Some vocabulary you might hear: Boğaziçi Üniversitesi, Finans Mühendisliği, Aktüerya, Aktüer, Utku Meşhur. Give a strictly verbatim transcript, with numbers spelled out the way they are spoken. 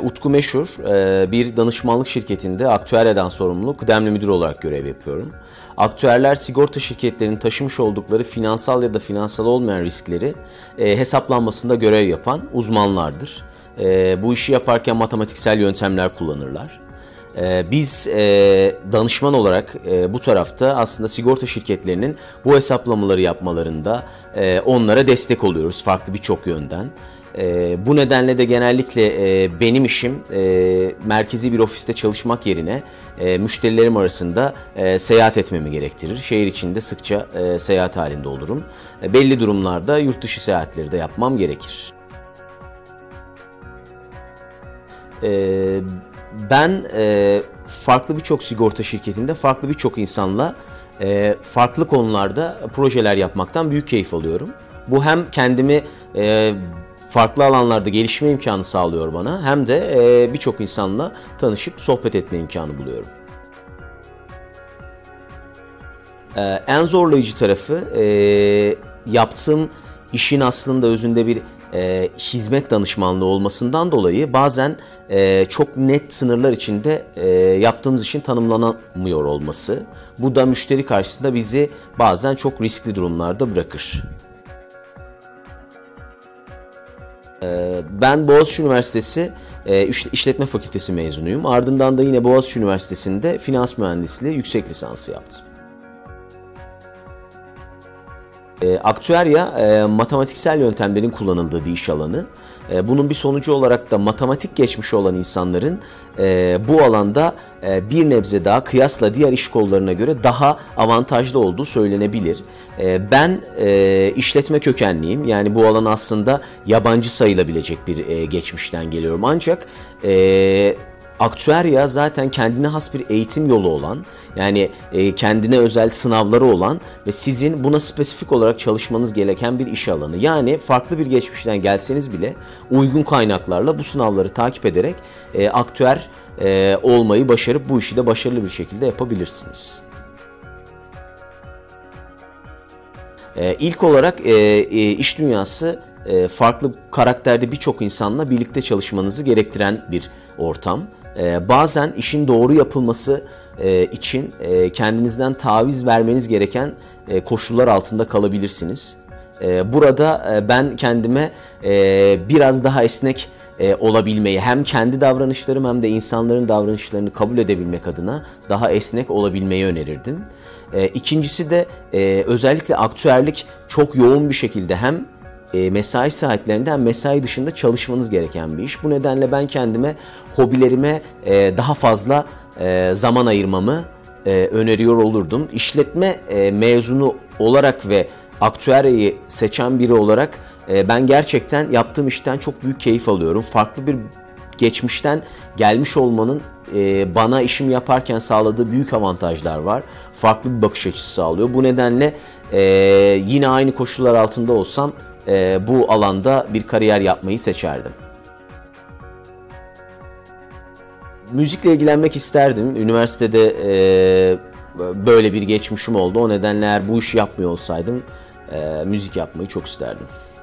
Utku Meşhur, bir danışmanlık şirketinde Aktüerya'dan sorumlu kıdemli müdür olarak görev yapıyorum. Aktüerler sigorta şirketlerinin taşımış oldukları finansal ya da finansal olmayan riskleri hesaplanmasında görev yapan uzmanlardır. Bu işi yaparken matematiksel yöntemler kullanırlar. Biz danışman olarak bu tarafta aslında sigorta şirketlerinin bu hesaplamaları yapmalarında onlara destek oluyoruz farklı birçok yönden. E, bu nedenle de genellikle e, benim işim e, merkezi bir ofiste çalışmak yerine e, müşterilerim arasında e, seyahat etmemi gerektirir. Şehir içinde sıkça e, seyahat halinde olurum. E, belli durumlarda yurt dışı seyahatleri de yapmam gerekir. E, ben e, farklı birçok sigorta şirketinde farklı birçok insanla e, farklı konularda projeler yapmaktan büyük keyif alıyorum. Bu hem kendimi e, farklı alanlarda gelişme imkanı sağlıyor bana, hem de birçok insanla tanışıp sohbet etme imkanı buluyorum. En zorlayıcı tarafı yaptığım işin aslında özünde bir hizmet danışmanlığı olmasından dolayı bazen çok net sınırlar içinde yaptığımız işin tanımlanamıyor olması. Bu da müşteri karşısında bizi bazen çok riskli durumlarda bırakır. Ben Boğaziçi Üniversitesi İşletme Fakültesi mezunuyum. Ardından da yine Boğaziçi Üniversitesi'nde Finans Mühendisliği yüksek lisansı yaptım. Aktüerya, matematiksel yöntemlerin kullanıldığı bir iş alanı. Bunun bir sonucu olarak da matematik geçmişi olan insanların bu alanda bir nebze daha kıyasla diğer iş kollarına göre daha avantajlı olduğu söylenebilir. Ben işletme kökenliyim, yani bu alan aslında yabancı sayılabilecek bir geçmişten geliyorum, ancak Aktüerya zaten kendine has bir eğitim yolu olan, yani kendine özel sınavları olan ve sizin buna spesifik olarak çalışmanız gereken bir iş alanı. Yani farklı bir geçmişten gelseniz bile uygun kaynaklarla bu sınavları takip ederek aktüer olmayı başarıp bu işi de başarılı bir şekilde yapabilirsiniz. İlk olarak iş dünyası farklı karakterde birçok insanla birlikte çalışmanızı gerektiren bir ortam. Bazen işin doğru yapılması için kendinizden taviz vermeniz gereken koşullar altında kalabilirsiniz. Burada ben kendime biraz daha esnek olabilmeyi, hem kendi davranışlarım hem de insanların davranışlarını kabul edebilmek adına daha esnek olabilmeyi önerirdim. İkincisi de özellikle aktüerlik çok yoğun bir şekilde hem mesai saatlerinde hem mesai dışında çalışmanız gereken bir iş. Bu nedenle ben kendime, hobilerime daha fazla zaman ayırmamı öneriyor olurdum. İşletme mezunu olarak ve aktüeryayı seçen biri olarak ben gerçekten yaptığım işten çok büyük keyif alıyorum. Farklı bir geçmişten gelmiş olmanın bana işimi yaparken sağladığı büyük avantajlar var. Farklı bir bakış açısı sağlıyor. Bu nedenle yine aynı koşullar altında olsam bu alanda bir kariyer yapmayı seçerdim. Müzikle ilgilenmek isterdim. Üniversitede böyle bir geçmişim oldu. O nedenle eğer bu işi yapmıyor olsaydım müzik yapmayı çok isterdim.